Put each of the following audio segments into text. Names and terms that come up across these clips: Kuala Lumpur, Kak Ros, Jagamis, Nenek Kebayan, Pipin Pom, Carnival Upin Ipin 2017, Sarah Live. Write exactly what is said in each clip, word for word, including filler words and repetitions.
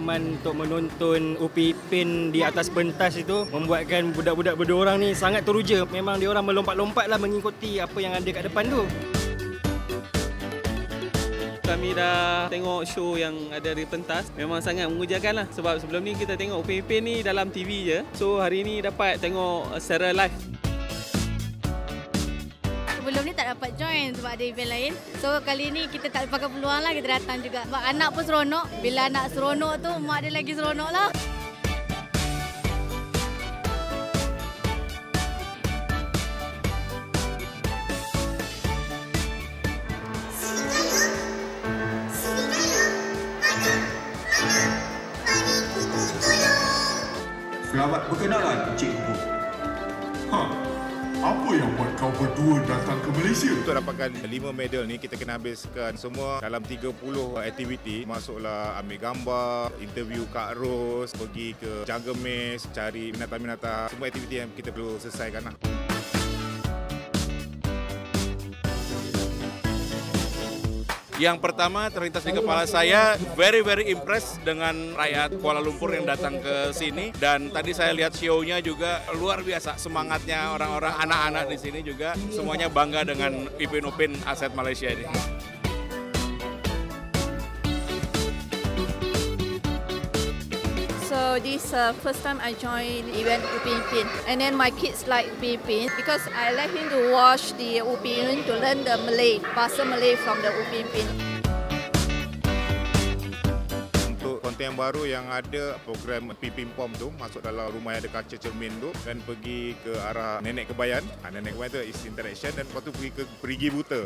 pengalaman untuk menonton Upin Ipin di atas pentas itu membuatkan budak-budak berdua orang ni sangat teruja. Memang dia orang melompat-lompatlah mengikuti apa yang ada kat depan tu. Kami dah tengok show yang ada di pentas, memang sangat mengujakan lah. Sebab sebelum ni kita tengok Upin Ipin ni dalam T V je. So hari ni dapat tengok Sarah Live. Sebelum ni tak dapat join sebab ada event lain. So kali ni kita tak pakai peluang lah, kita datang juga. Sebab anak pun seronok. Bila anak seronok tu, mak dia lagi seronok lah. Selamat berkenalan, Cikgu. Ha, apa yang buat kau berdua datang ke Malaysia? Untuk dapatkan lima medal ni, kita kena habiskan semua dalam tiga puluh aktiviti. Masuklah ambil gambar, interview Kak Ros, pergi ke Jagamis, cari binatang-binatang. Semua aktiviti yang kita perlu selesaikan lah. Yang pertama terlintas di kepala saya, very very impressed dengan rakyat Kuala Lumpur yang datang ke sini. Dan tadi saya lihat show-nya juga luar biasa, semangatnya orang-orang, anak-anak di sini juga semuanya bangga dengan Upin Ipin aset Malaysia ini. So this uh, first time I joined event Upin Ipin, and then my kids like Upin Ipin because I like him to watch the Upin Ipin to learn the Malay, bahasa Malay from the Upin Ipin. Untuk konten yang baru yang ada program Pipin Pom tu, masuk dalam rumah yang ada kaca cermin tu dan pergi ke arah nenek kebayan. Nenek kebayan tu is interaction, dan lepas tu pergi ke perigi buta.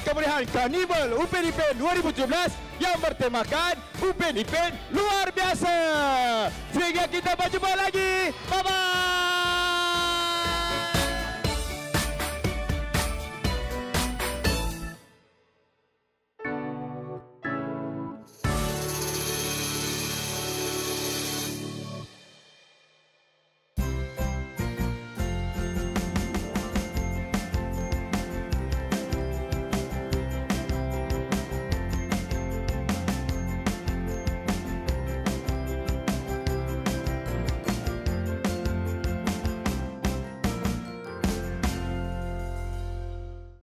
Kemeriahan Carnival Upin Ipin dua ribu tujuh belas yang bertemakan Upin Ipin luar biasa. Sehingga kita berjumpa lagi. Bye-bye.